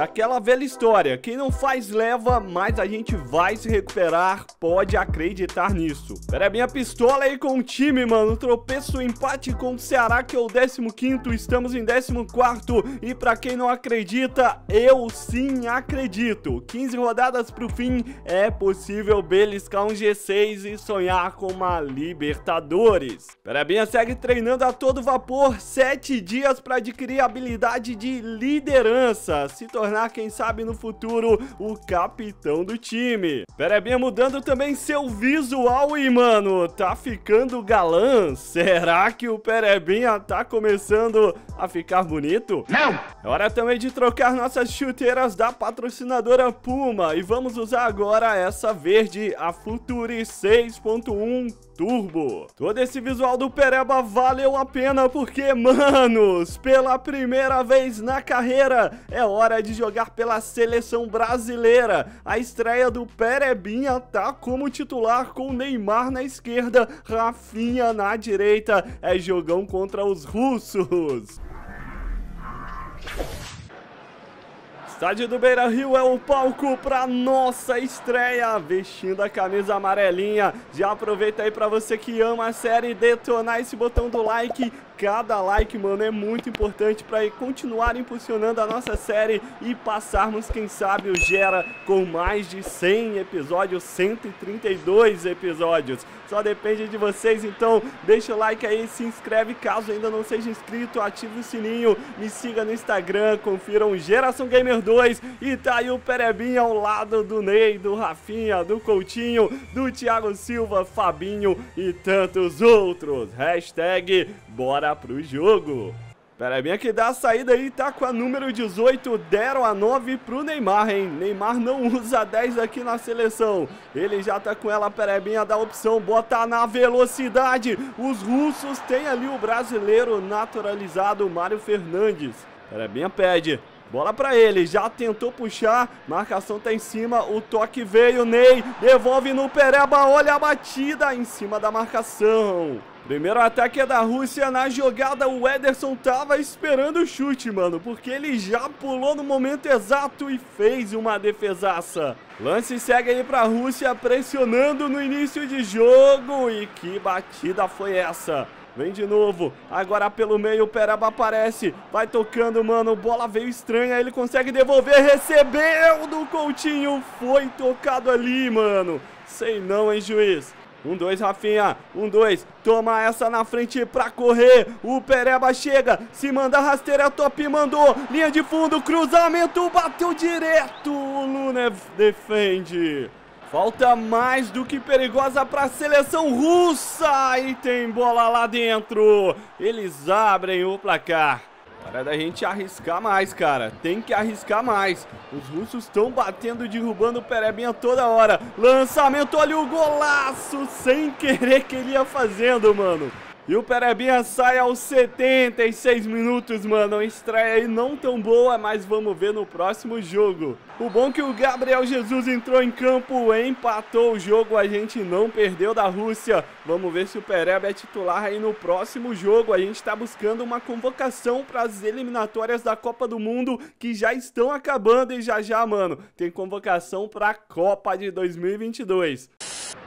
Aquela velha história, quem não faz leva, mas a gente vai se recuperar, pode acreditar nisso. Perebinha pistola aí com o time, mano, tropeço, empate com o Ceará, que é o 15º, estamos em 14º, e pra quem não acredita, eu sim acredito. 15 rodadas pro fim, é possível beliscar um G6 e sonhar com uma Libertadores. Perebinha segue treinando a todo vapor, 7 dias pra adquirir a habilidade de liderança, se tornar, quem sabe no futuro, o capitão do time. Perebinha mudando também seu visual e, mano, tá ficando galã. Será que o Perebinha tá começando a ficar bonito? Não! É hora também de trocar nossas chuteiras da patrocinadora Puma e vamos usar agora essa verde, a Futuri 6.1 Turbo. Todo esse visual do Pereba valeu a pena porque, manos, pela primeira vez na carreira, é hora de jogar pela seleção brasileira. A estreia do Perebinha tá como titular com Neymar na esquerda, Rafinha na direita. É jogão contra os russos. Estádio do Beira Rio é o palco para nossa estreia, vestindo a camisa amarelinha. Já aproveita aí para você que ama a série, detonar esse botão do like. Cada like, mano, é muito importante para continuar impulsionando a nossa série e passarmos, quem sabe, o Gera com mais de 100 episódios, 132 episódios. Só depende de vocês, então deixa o like aí, se inscreve caso ainda não seja inscrito, ative o sininho, me siga no Instagram, confiram Geração Gamer 2 e tá aí o Perebinha ao lado do Ney, do Rafinha, do Coutinho, do Thiago Silva, Fabinho e tantos outros. Hashtag bora pro jogo. Perebinha que dá a saída aí, tá com a número 18, deram a 9 pro Neymar, hein? Neymar não usa 10 aqui na seleção. Ele já tá com ela, Perebinha dá a opção, bota na velocidade. Os russos têm ali o brasileiro naturalizado, Mário Fernandes. Perebinha pede. Bola pra ele, já tentou puxar, marcação tá em cima, o toque veio, Ney, devolve no Pereba, olha a batida em cima da marcação. Primeiro ataque é da Rússia, na jogada o Ederson tava esperando o chute, mano, porque ele já pulou no momento exato e fez uma defesaça. Lance segue aí pra Rússia, pressionando no início de jogo, e que batida foi essa? Vem de novo, agora pelo meio o Pereba aparece, vai tocando, mano, bola veio estranha, ele consegue devolver, recebeu do Coutinho, foi tocado ali, mano, sei não, hein, juiz. 1-2, Rafinha, 1-2, toma essa na frente pra correr, o Pereba chega, se manda rasteira, top, mandou, linha de fundo, cruzamento, bateu direto, o Lunev defende. Falta mais do que perigosa para a seleção russa e tem bola lá dentro. Eles abrem o placar. Hora da gente arriscar mais, cara. Tem que arriscar mais. Os russos estão batendo, derrubando o Perebinha toda hora. Lançamento, olha o golaço. Sem querer que ele ia fazendo, mano. E o Perebinha sai aos 76 minutos, mano. Uma estreia aí não tão boa, mas vamos ver no próximo jogo. O bom é que o Gabriel Jesus entrou em campo, empatou o jogo, a gente não perdeu da Rússia. Vamos ver se o Pereba é titular aí no próximo jogo. A gente tá buscando uma convocação para as eliminatórias da Copa do Mundo, que já estão acabando e já, mano, tem convocação para a Copa de 2022.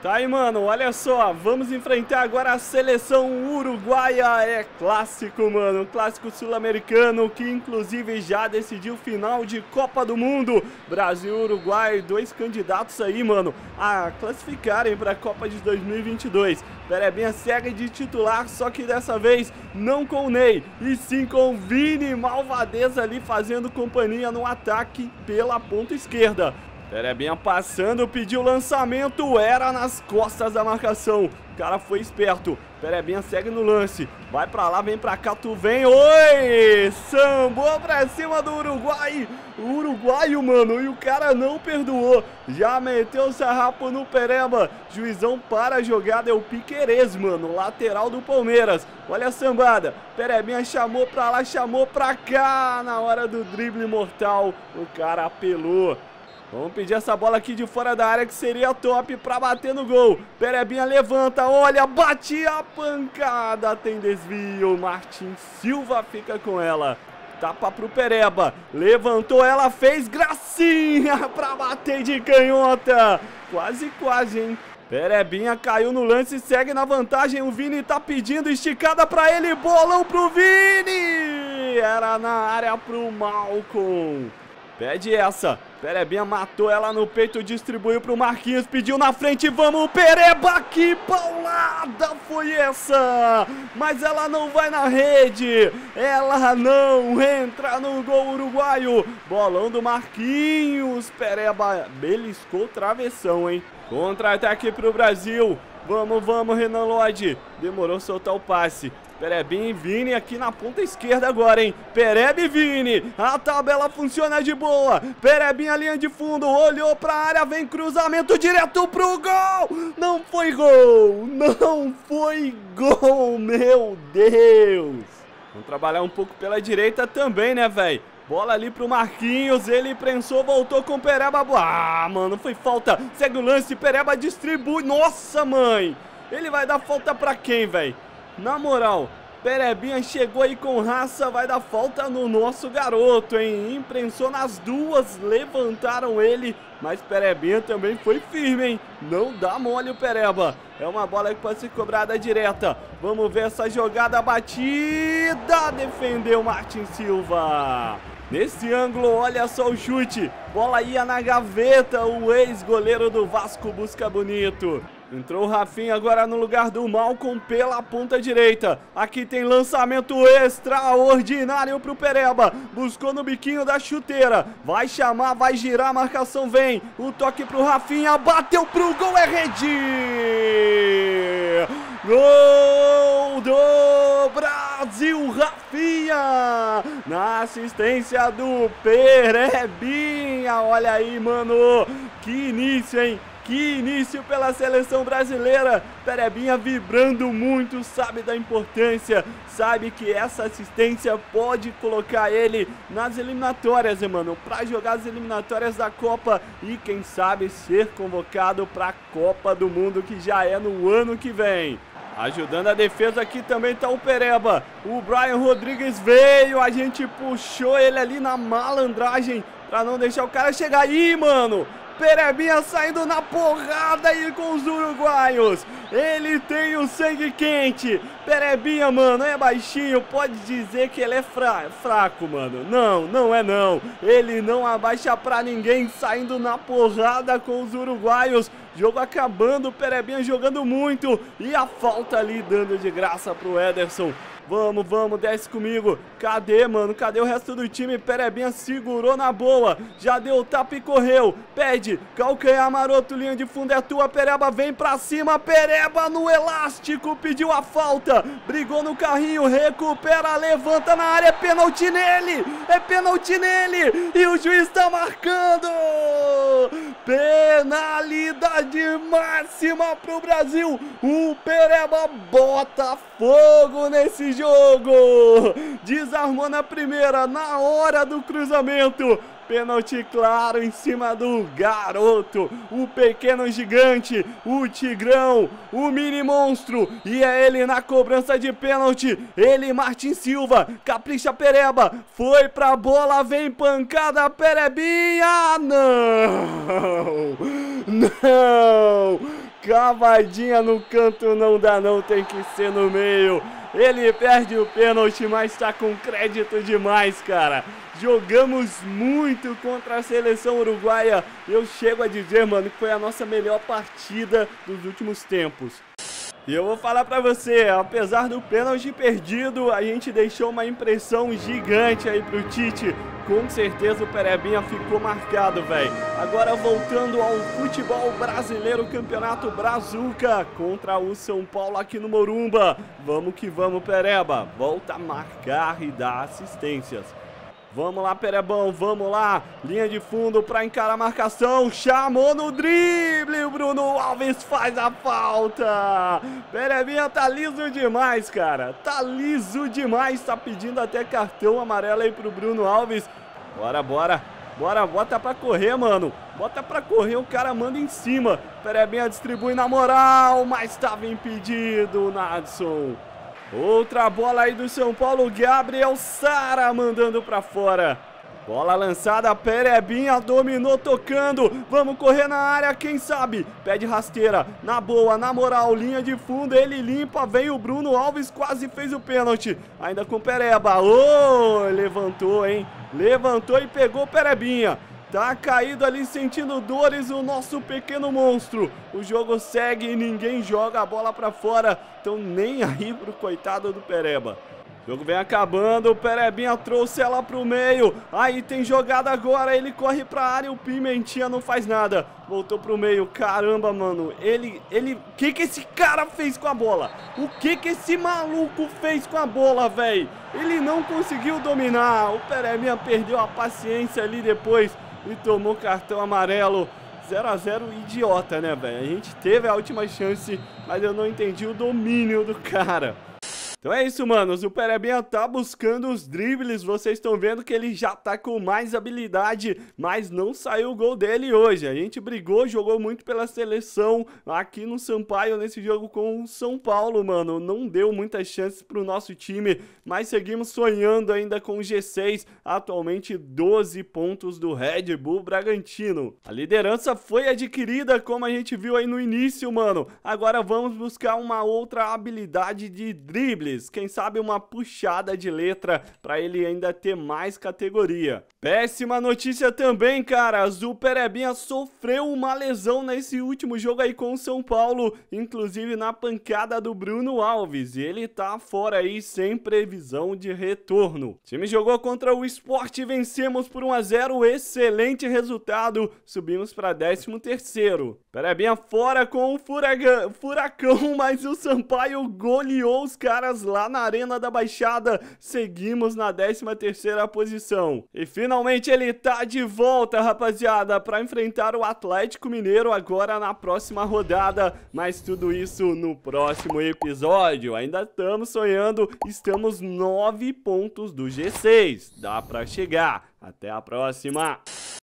Tá aí, mano, olha só, vamos enfrentar agora a seleção uruguaia, é clássico, mano, clássico sul-americano, que inclusive já decidiu final de Copa do Mundo. Brasil, Uruguai, dois candidatos aí, mano, a classificarem para a Copa de 2022. Perebinha segue de titular, só que dessa vez não com o Ney, e sim com o Vini, malvadeza ali fazendo companhia no ataque pela ponta esquerda. Perebinha passando, pediu lançamento, era nas costas da marcação. O cara foi esperto. Perebinha segue no lance. Vai pra lá, vem pra cá, tu vem. Oi! Sambou pra cima do Uruguai. O uruguaio, mano, e o cara não perdoou. Já meteu o sarrapo no Pereba. Juizão para a jogada, é o Piqueires, mano, lateral do Palmeiras. Olha a sambada. Perebinha chamou pra lá, chamou pra cá. Na hora do drible mortal, o cara apelou. Vamos pedir essa bola aqui de fora da área que seria top pra bater no gol. Perebinha levanta, olha, bate a pancada, tem desvio. Martin Silva fica com ela. Tapa pro Pereba, levantou ela, fez gracinha pra bater de canhota. Quase, quase, hein? Perebinha caiu no lance, segue na vantagem. O Vini tá pedindo esticada pra ele, bolão pro Vini. Era na área pro Malcom. Pede essa. Perebinha matou ela no peito, distribuiu pro Marquinhos, pediu na frente, vamos Pereba, que paulada foi essa, mas ela não vai na rede, ela não entra no gol uruguaio, bolão do Marquinhos, Pereba beliscou travessão, hein, contra-ataque pro Brasil, vamos Renan Lodi, demorou soltar o passe, Perebinha e Vini aqui na ponta esquerda agora, hein? Pereba e Vini. A tabela funciona de boa. Perebinha, linha de fundo. Olhou pra área. Vem cruzamento direto pro gol. Não foi gol. Não foi gol, meu Deus. Vamos trabalhar um pouco pela direita também, né, velho? Bola ali pro Marquinhos, ele prensou, voltou com Pereba. Ah, mano, foi falta. Segue o lance, Pereba distribui. Nossa, mãe. Ele vai dar falta pra quem, velho? Na moral, Perebinha chegou aí com raça, vai dar falta no nosso garoto, hein? Imprensou nas duas, levantaram ele, mas Perebinha também foi firme, hein? Não dá mole o Pereba, é uma bola que pode ser cobrada direta. Vamos ver essa jogada, batida, defendeu Martin Silva. Nesse ângulo, olha só o chute, bola ia na gaveta, o ex-goleiro do Vasco busca bonito. Entrou o Rafinha agora no lugar do Malcom pela ponta direita. Aqui tem lançamento extraordinário pro Pereba. Buscou no biquinho da chuteira. Vai chamar, vai girar, a marcação vem. O toque pro Rafinha, bateu pro gol, é rede! Gol do Brasil, Rafinha! Na assistência do Perebinha. Olha aí, mano. Que início, hein? Que início pela seleção brasileira, Perebinha vibrando muito, sabe da importância, sabe que essa assistência pode colocar ele nas eliminatórias, mano, para jogar as eliminatórias da Copa e quem sabe ser convocado para a Copa do Mundo que já é no ano que vem. Ajudando a defesa aqui também tá o Pereba, o Brian Rodrigues veio, a gente puxou ele ali na malandragem para não deixar o cara chegar aí, mano. Perebinha saindo na porrada aí com os uruguaios. Ele tem o sangue quente. Perebinha, mano, é baixinho. Pode dizer que ele é fraco, mano. Não, não é não. Ele não abaixa pra ninguém, saindo na porrada com os uruguaios. Jogo acabando, Perebinha jogando muito. E a falta ali dando de graça pro Ederson. Vamos, desce comigo. Cadê, mano? Cadê o resto do time? Perebinha segurou na boa. Já deu o tapa e correu. Pede, calcanhar maroto, linha de fundo é tua. Pereba vem pra cima. Pereba no elástico, pediu a falta. Brigou no carrinho, recupera, levanta na área. É pênalti nele! É pênalti nele! E o juiz tá marcando! Penalidade máxima pro Brasil. O Pereba bota fogo nesse jogo, desarmou na primeira, na hora do cruzamento, pênalti claro em cima do garoto, o pequeno gigante, o tigrão, o mini monstro, e é ele na cobrança de pênalti, ele Martin Silva, capricha Pereba, foi pra bola, vem pancada Perebinha, não, não, cavadinha no canto não dá não, tem que ser no meio. Ele perde o pênalti, mas tá com crédito demais, cara. Jogamos muito contra a seleção uruguaia. Eu chego a dizer, mano, que foi a nossa melhor partida dos últimos tempos. E eu vou falar pra você, apesar do pênalti perdido, a gente deixou uma impressão gigante aí pro Tite. Com certeza o Perebinha ficou marcado, velho. Agora voltando ao futebol brasileiro, campeonato Brazuca contra o São Paulo aqui no Morumba. Vamos que vamos, Pereba. Volta a marcar e dar assistências. Vamos lá, Perebão, vamos lá. Linha de fundo pra encarar a marcação. Chamou no drible. O Bruno Alves faz a falta. Perebinha tá liso demais, cara. Tá liso demais. Tá pedindo até cartão amarelo aí pro Bruno Alves. Bora, bota pra correr, mano. Bota pra correr, o cara manda em cima. Perebinha distribui na moral, mas tava impedido, Nadson. Outra bola aí do São Paulo, Gabriel Sara mandando pra fora. Bola lançada, Perebinha dominou tocando, vamos correr na área, quem sabe, pede rasteira, na boa, na moral, linha de fundo, ele limpa, vem o Bruno Alves, quase fez o pênalti, ainda com Pereba, levantou, hein, levantou e pegou Perebinha. Tá caído ali sentindo dores o nosso pequeno monstro. O jogo segue e ninguém joga a bola pra fora. Então nem aí pro coitado do Pereba. O jogo vem acabando, o Perebinha trouxe ela pro meio. Aí tem jogada agora, ele corre pra área, o Pimentinha não faz nada. Voltou pro meio, caramba, mano. O que que esse cara fez com a bola? O que que esse maluco fez com a bola, velho? Ele não conseguiu dominar. O Perebinha perdeu a paciência ali depois e tomou cartão amarelo. 0 a 0, idiota, né, velho? A gente teve a última chance, mas eu não entendi o domínio do cara. Então é isso, manos. O Perebinha tá buscando os dribles. Vocês estão vendo que ele já tá com mais habilidade, mas não saiu o gol dele hoje. A gente brigou, jogou muito pela seleção aqui no Sampaio, nesse jogo com o São Paulo, mano. Não deu muitas chances pro nosso time, mas seguimos sonhando ainda com o G6. Atualmente 12 pontos do Red Bull Bragantino. A liderança foi adquirida, como a gente viu aí no início, mano. Agora vamos buscar uma outra habilidade de dribles. Quem sabe uma puxada de letra pra ele ainda ter mais categoria. Péssima notícia também, cara. O Perebinha sofreu uma lesão nesse último jogo aí com o São Paulo, inclusive na pancada do Bruno Alves. E ele tá fora aí sem previsão de retorno. O time jogou contra o Sport e vencemos por 1 a 0. Excelente resultado. Subimos pra 13º. Perebinha fora com o Furacão, mas o Sampaio goleou os caras lá na Arena da Baixada. Seguimos na 13ª posição. E finalmente ele tá de volta, rapaziada, pra enfrentar o Atlético Mineiro agora na próxima rodada. Mas tudo isso no próximo episódio. Ainda estamos sonhando, estamos 9 pontos do G6. Dá pra chegar. Até a próxima!